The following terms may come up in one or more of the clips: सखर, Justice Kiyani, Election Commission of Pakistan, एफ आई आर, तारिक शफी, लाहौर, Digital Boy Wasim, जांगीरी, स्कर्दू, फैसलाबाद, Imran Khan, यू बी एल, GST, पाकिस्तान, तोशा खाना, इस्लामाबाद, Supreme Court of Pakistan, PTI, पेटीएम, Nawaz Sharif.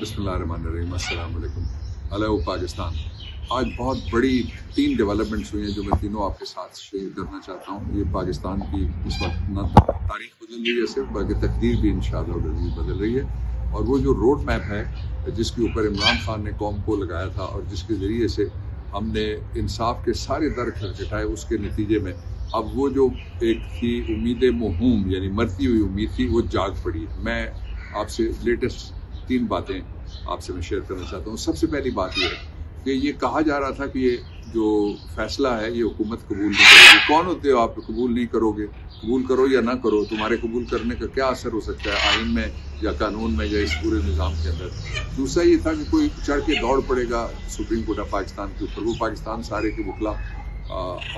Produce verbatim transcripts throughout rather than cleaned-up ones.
बिस्मिल्लाहिर्रहमानिर्रहीम, अस्सलाम वालेकुम, अलैहि पाकिस्तान। आज बहुत बड़ी तीन डेवलपमेंट्स हुई हैं जो मैं तीनों आपके साथ शेयर करना चाहता हूँ। ये पाकिस्तान की इस वक्त न तारीख बदल रही है सिर्फ, बल्कि तकदीर भी इंशाअल्लाह बदल रही है। और वो जो रोड मैप है जिसके ऊपर इमरान खान ने कौम को लगाया था और जिसके ज़रिए से हमने इंसाफ के सारे दर खटखटाए, उसके नतीजे में अब वो जो एक थी उम्मीद मोहूम यानी मरती हुई उम्मीद थी, वो जाग पड़ी। मैं आपसे लेटेस्ट तीन बातें आपसे मैं शेयर करना चाहता हूँ। सबसे पहली बात यह है कि ये कहा जा रहा था कि ये जो फैसला है ये हुकूमत कबूल नहीं करेगी। कौन होते हो आप कबूल नहीं करोगे? कबूल करो या ना करो, तुम्हारे कबूल करने का क्या असर हो सकता है आइन में या कानून में या इस पूरे निज़ाम के अंदर। दूसरा ये था कि कोई चढ़ के दौड़ पड़ेगा सुप्रीम कोर्ट ऑफ पाकिस्तान के ऊपर। वो पाकिस्तान सारे के वकला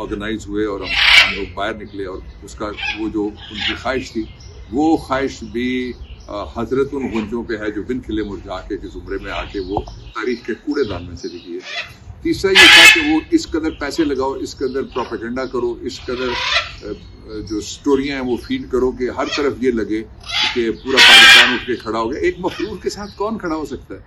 ऑर्गेनाइज हुए और हम, हम लोग बाहर निकले और उसका वो जो उनकी ख्वाहिश थी वो ख्वाहिश भी हजरत उन गुंजों पे है जो बिन खिले मुरझा के जुमरे में आके वो तारीख के कूड़ेदान में से निकली है। तीसरा ये था कि वो इस कदर पैसे लगाओ, इस कदर प्रोपेगेंडा करो, इस कदर जो स्टोरियाँ हैं वो फीड करो कि हर तरफ ये लगे कि पूरा पाकिस्तान उठ के खड़ा हो गया। एक मफरूर के साथ कौन खड़ा हो सकता है?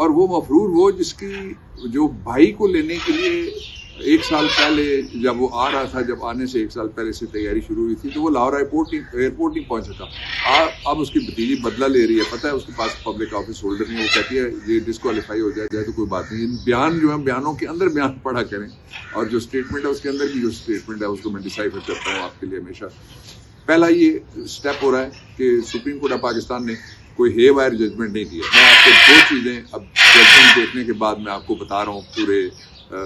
और वो मफरूर वो जिसकी जो भाई को लेने के लिए एक साल पहले जब वो आ रहा था, जब आने से एक साल पहले से तैयारी शुरू हुई थी, तो वो लाहौर एयरपोर्ट एयरपोर्ट नहीं पहुंच सका। अब उसकी भतीजी बदला ले रही है, पता है उसके पास पब्लिक ऑफिस होल्डर नहीं, वो कहती है ये डिस्क्वालीफाई हो जाए तो कोई बात नहीं। बयान जो है बयानों के अंदर बयान पढ़ा करें और जो स्टेटमेंट है उसके अंदर भी जो स्टेटमेंट है उसको मैं डिसाइफर करता हूँ आपके लिए हमेशा। पहला ये स्टेप हो रहा है कि सुप्रीम कोर्ट ऑफ पाकिस्तान ने कोई हे वायर जजमेंट नहीं दिया। मैं आपको दो चीज़ें अब जजमेंट देखने के बाद मैं आपको बता रहा हूँ पूरे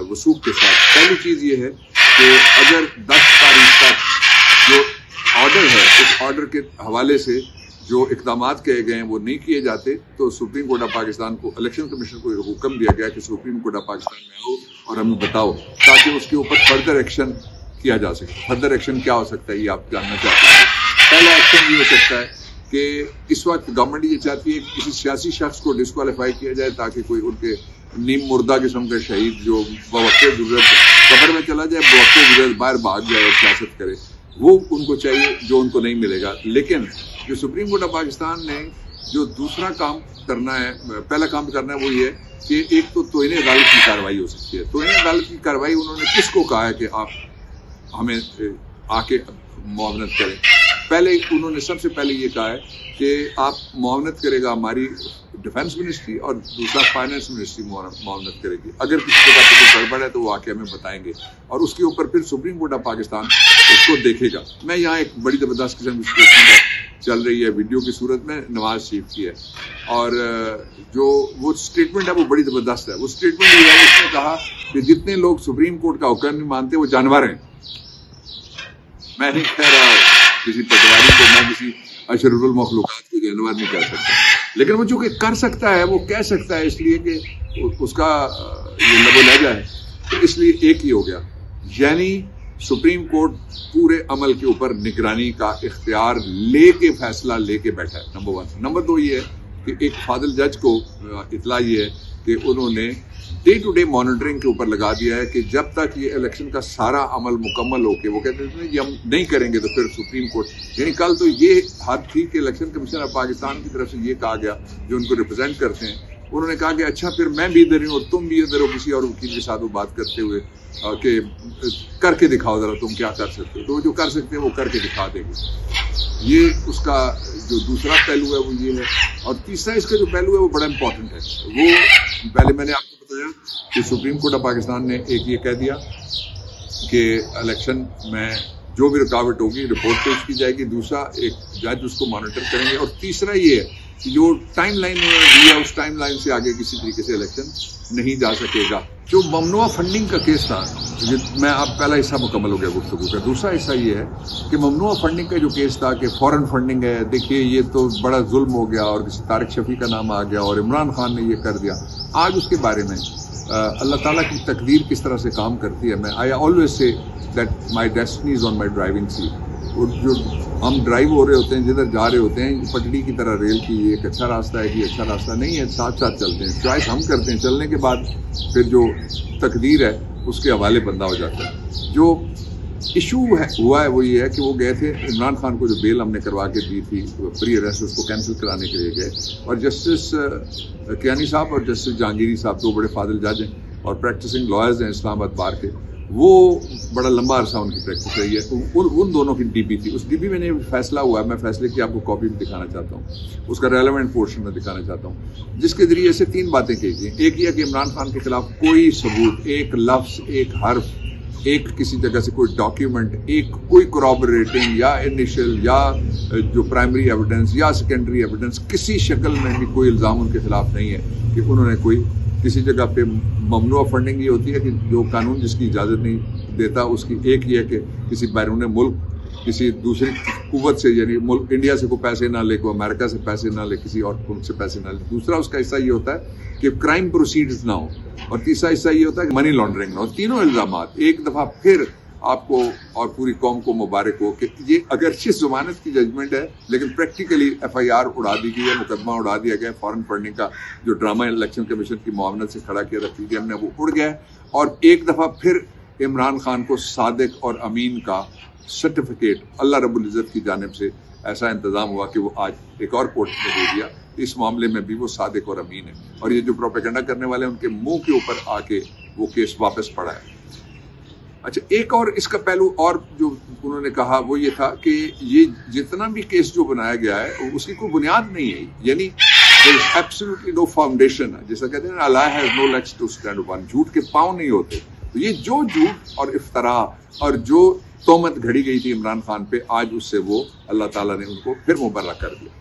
वसूख के साथ। पहली चीज़ ये है कि अगर दस तारीख तक जो ऑर्डर है उस ऑर्डर के हवाले से जो इकदाम किए गए हैं वो नहीं किए जाते तो सुप्रीम कोर्ट ऑफ पाकिस्तान को, इलेक्शन कमीशन को हुक्म दिया गया कि सुप्रीम कोर्ट ऑफ पाकिस्तान में आओ और हमें बताओ ताकि उसके ऊपर फर्दर एक्शन किया जा सके। फर्दर एक्शन क्या हो सकता है ये आप जानना चाहते हैं। पहला एक्शन ये हो सकता है कि इस वक्त गवर्नमेंट ये चाहती है कि किसी सियासी शख्स को डिस्क्वालीफाई किया जाए ताकि कोई उनके नीम मुर्दा किस्म का शहीद जो बवक्ते ज़रूरत कब्र में चला जाए, बवक्ते ज़रूरत बाहर भाग जाए और सियासत करे, वो उनको चाहिए जो उनको नहीं मिलेगा। लेकिन जो सुप्रीम कोर्ट ऑफ पाकिस्तान ने जो दूसरा काम करना है, पहला काम करना है वो ये है कि एक तो तोहने अदालत की कार्रवाई हो सकती है। तोहने अदालत की कार्रवाई उन्होंने किसको कहा है कि आप हमें आके मुआवनत करें? पहले उन्होंने सबसे पहले ये कहा है कि आप मुआवनत करेगा हमारी डिफेंस मिनिस्ट्री और दूसरा फाइनेंस मिनिस्ट्री मुआवनत करेगी। अगर किसी जगह पर कोई गड़बड़ है तो वो आके हमें बताएंगे और उसके ऊपर फिर सुप्रीम कोर्ट ऑफ पाकिस्तान उसको देखेगा। मैं यहाँ एक बड़ी ज़बरदस्त किस्म की स्टेटमेंट चल रही है वीडियो की सूरत में, नवाज शरीफ की है, और जो वो स्टेटमेंट है वो बड़ी ज़बरदस्त है। वो स्टेटमेंट ये है, उसने कहा कि जितने लोग सुप्रीम कोर्ट का हुक्म नहीं मानते वो जानवर हैं। मैं नहीं कह रहा किसी पटवारी को, मैं किसी अशरुल मखलूकात को जानवर नहीं कह सकता, लेकिन वो चूँकि कर सकता है, वो कह सकता है इसलिए कि उसका ये लबो लहजा है, तो इसलिए एक ही हो गया। यानी सुप्रीम कोर्ट पूरे अमल के ऊपर निगरानी का इख्तियार ले के फैसला ले के बैठा है, नंबर वन। नंबर दो ये है कि एक फादिल जज को इतला ये है कि उन्होंने डे टू डे मॉनिटरिंग के ऊपर लगा दिया है कि जब तक ये इलेक्शन का सारा अमल मुकम्मल होके, वो कहते हैं ये हम नहीं करेंगे तो फिर सुप्रीम कोर्ट, यानी कल तो ये हाथ थी कि इलेक्शन कमीशन ऑफ पाकिस्तान की तरफ से ये कहा गया जो उनको रिप्रेजेंट करते हैं, उन्होंने कहा कि अच्छा फिर मैं भी इधर हूँ और तुम भी इधर हो, किसी और वकील के साथ वो बात करते हुए कि करके दिखाओ ज़रा तुम क्या कर सकते हो, तो जो कर सकते हैं वो करके दिखा देंगे। ये उसका जो दूसरा पहलू है वो ये है। और तीसरा इसका जो पहलू है वो बड़ा इम्पोर्टेंट है। वो पहले मैंने आपको बताया कि सुप्रीम कोर्ट ऑफ पाकिस्तान ने एक ये कह दिया कि इलेक्शन में जो भी रुकावट होगी रिपोर्ट पेश की जाएगी, दूसरा एक जज उसको मॉनिटर करेंगे, और तीसरा ये है कि जो टाइम लाइन दी है उस टाइम लाइन से आगे किसी तरीके से इलेक्शन नहीं जा सकेगा। जो ममनुआ फंडिंग का केस था, मैं अब पहला हिस्सा मुकम्मल हो गया गुफ्तगू का। दूसरा हिस्सा ये है कि ममनुआ फंडिंग का जो केस था कि फॉरेन फंडिंग है, देखिए ये तो बड़ा जुल्म हो गया और किसी तारिक शफी का नाम आ गया और इमरान खान ने ये कर दिया। आज उसके बारे में अल्लाह ताला की तकदीर किस तरह से काम करती है, मैं I always say that my destiny is on my driving seat. और जो हम ड्राइव हो रहे होते हैं, जिधर जा रहे होते हैं, पटड़ी की तरह रेल की ये एक अच्छा रास्ता है कि अच्छा रास्ता नहीं है, साथ साथ चलते हैं, चॉइस हम करते हैं, चलने के बाद फिर जो तकदीर है उसके हवाले बंदा हो जाता है। जो इशू है, हुआ है वो ये है कि वो गए थे, इमरान खान को जो बेल हमने करवा के दी थी प्री अरेस्ट उसको कैंसिल कराने के लिए गए, और जस्टिस कियानी साहब और जस्टिस जांगीरी साहब दो बड़े फादिल जज हैं और प्रैक्टिसिंग लॉयर्स हैं इस्लामाबाद बार के, वो बड़ा लंबा अरसा उनकी प्रैक्टिस रही है। उन उन दोनों की डीबी थी, उस डीबी में ये फैसला हुआ है, मैं फैसले की आपको कॉपी में दिखाना चाहता हूँ, उसका रेलेवेंट पोर्शन में दिखाना चाहता हूँ, जिसके जरिए से तीन बातें कही गई। एक यह कि इमरान खान के खिलाफ कोई सबूत, एक लफ्ज़, एक हर्फ, एक किसी जगह से कोई डॉक्यूमेंट, एक कोई कॉरबोरेटिंग या इनिशियल या जो प्राइमरी एविडेंस या सेकेंडरी एविडेंस, किसी शक्ल में भी कोई इल्ज़ाम उनके खिलाफ नहीं है कि उन्होंने कोई किसी जगह पे ममनू फंडिंग ये होती है कि जो कानून जिसकी इजाज़त नहीं देता उसकी। एक ये है कि किसी बैरून मुल्क किसी दूसरी कुवत से, यानी मुल्क इंडिया से कोई पैसे ना ले, कोई अमेरिका से पैसे ना ले, किसी और मुल्क से पैसे ना ले। दूसरा उसका हिस्सा ये होता है कि क्राइम प्रोसीड्स ना हो, और तीसरा हिस्सा ये होता है कि मनी लॉन्ड्रिंग ना हो। तीनों इल्ज़ाम एक दफ़ा फिर आपको और पूरी कौम को मुबारक हो कि ये अगरचे जमानत की जजमेंट है लेकिन प्रैक्टिकली एफ आई आर उड़ा दी गई है, मुकदमा उड़ा दिया गया है। फॉरेन फंडिंग का जो ड्रामा इलेक्शन कमीशन की मुआवनत से खड़ा किया रखी गई हमने, वो उड़ गया है। और एक दफ़ा फिर इमरान खान को सादिक और अमीन का सर्टिफिकेट अल्लाह रब्बुल इज़्ज़त की जानिब से ऐसा इंतज़ाम हुआ कि वो आज एक और कोर्ट में दे दिया। इस मामले में भी वो सादिक और अमीन है, और ये जो प्रोपेगेंडा करने वाले उनके मुँह के ऊपर आके वो केस वापस पड़ा है। अच्छा, एक और इसका पहलू और जो उन्होंने कहा वो ये था कि ये जितना भी केस जो बनाया गया है उसकी कोई बुनियाद नहीं है, यानी there is absolutely no foundation. जैसा कहते हैं a lie has no legs to stand upon, झूठ के पाँव नहीं होते। तो ये जो झूठ और इफ्तरा और जो तोहमत घड़ी गई थी इमरान खान पे, आज उससे वो अल्लाह ताला ने उनको फिर मुबर्रा कर दिया।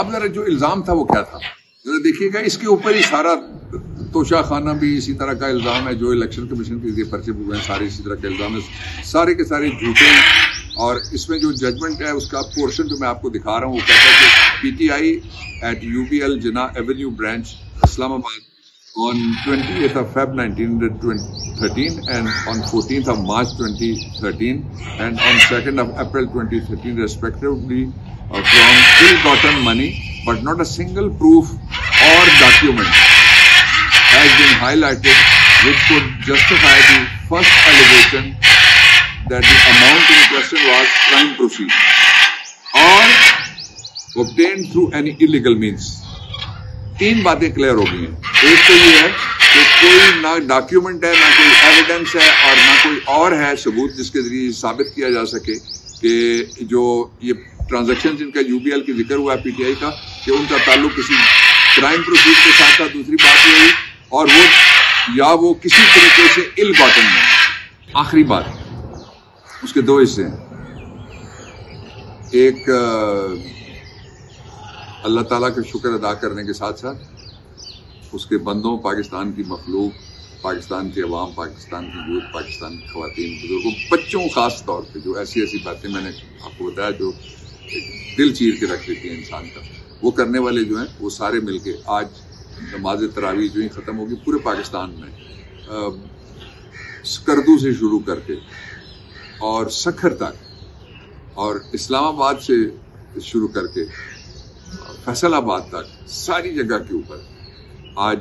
अब जरा जो इल्ज़ाम था वो क्या था जरा देखिएगा, इसके ऊपर ही सारा तोशा खाना भी इसी तरह का इल्ज़ाम है, जो इलेक्शन कमीशन के लिए पर्चे हुए हैं सारे इसी तरह के इल्ज़ाम है, सारे के सारे झूठे हैं। और इसमें जो जजमेंट है उसका पोर्शन जो मैं आपको दिखा रहा हूँ वो कहता है कि P T I at यू बी एल Jinnah avenue branch इस्लामाबाद on twenty eighth of Feb nineteen thirteen and on fourteen of March twenty thirteen and on second of April twenty thirteen respectively from ill gotten money but not a single proof और document has been highlighted which could justify the first allegation that the amount in question was crime proceeds or obtained through any illegal means. तीन बातें clear हो गई हैं। एक तो ये है कि कोई ना डॉक्यूमेंट है, ना कोई एविडेंस है, और ना कोई और है सबूत जिसके जरिए साबित किया जा सके कि जो ये ट्रांजेक्शन जिनका यू बी एल की जिक्र हुआ है पी टी आई का, कि उनका ताल्लुक किसी क्राइम प्रोसीड के साथ था। दूसरी बात ये हुई और वो या वो किसी तरीके से इल गॉटन में। आखिरी बात, उसके दो हिस्से हैं, एक अल्लाह ताला का शुक्र अदा करने के साथ साथ उसके बंदों, पाकिस्तान की मखलूक, पाकिस्तान के अवाम, पाकिस्तान की यूथ, पाकिस्तान की ख्वातीन, बुजुर्गों, बच्चों ख़ास तौर पे जो ऐसी ऐसी बातें मैंने आपको बताया जो दिल चीर के रख देती हैं इंसान का, वो करने वाले जो हैं वो सारे मिल के आज नमाज तरावी जो ही ख़त्म होगी पूरे पाकिस्तान में स्कर्दू से शुरू करके और सखर तक और इस्लामाबाद से शुरू करके फैसलाबाद तक सारी जगह के ऊपर आज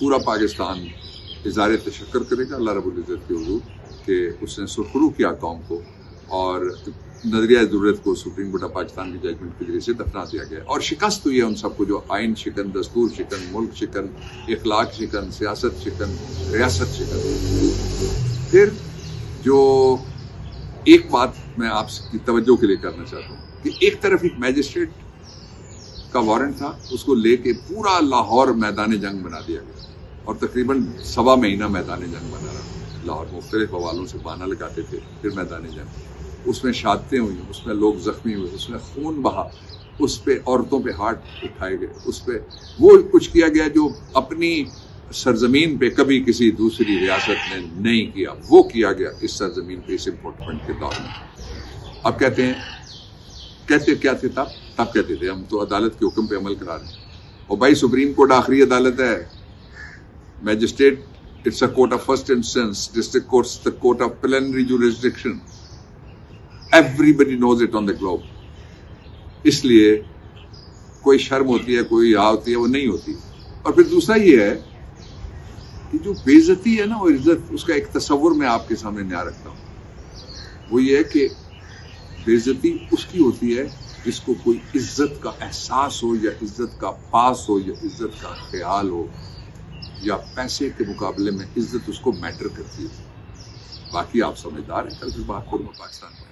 पूरा पाकिस्तान इज़हार तशक्कुर करेगा अल्लाह रब्बुल इज़्ज़त के हुजूर कि उसने सुरखरू किया कौम को और नजरिया ज़रूरत को सुप्रीम कोर्ट ऑफ पाकिस्तान की जजमेंट के जरिए से दफना दिया गया। और शिकस्त हुई है उन सबको जो आइन शिकन, दस्तूर शिकन, मुल्क शिकन, इखलाक शिकन, सियासत शिकन, रियासत शिकन। फिर जो एक बात मैं आपकी तवज्जो के लिए करना चाहता हूँ कि एक तरफ एक मैजिस्ट्रेट का वारंट था, उसको लेके पूरा लाहौर मैदान जंग बना दिया गया और तकरीबन सवा महीना मैदान जंग बना रहा लाहौर, मुख्तलिफ हवालों से बहाना लगाते थे। फिर मैदान जंग, उसमें शहादतें हुई, उसमें लोग ज़ख्मी हुए, उसमें खून बहा, उस पर औरतों पे हाथ उठाए गए, उस पर वो कुछ किया गया जो अपनी सरजमीन पे कभी किसी दूसरी रियासत ने नहीं किया, वो किया गया इस सरजमीन पे इस इम्पोर्टमेंट के दौर में। अब कहते हैं कहते क्या थे तब तब कहते थे हम तो अदालत के हुक्म पे अमल करा रहे हैं, और भाई सुप्रीम कोर्ट आखिरी अदालत है, magistrate it's a court of first instance, district courts the court of plenary jurisdiction, everybody knows it on the globe. इसलिए कोई शर्म होती है, कोई यहाँ होती है, वो नहीं होती। और फिर दूसरा ये है कि जो बेइज्जती है ना वो इज्जत, उसका एक तस्वुर मैं आपके सामने न्याय रखता हूँ। वो ये है कि बेइज्जती उसकी होती है जिसको कोई इज्जत का एहसास हो या इज्जत का पास हो या इज्जत का ख्याल हो, या पैसे के मुकाबले में इज्जत उसको मैटर करती है। बाकी आप समझदार हैं, कल फिर बात करूँगा पाकिस्तान।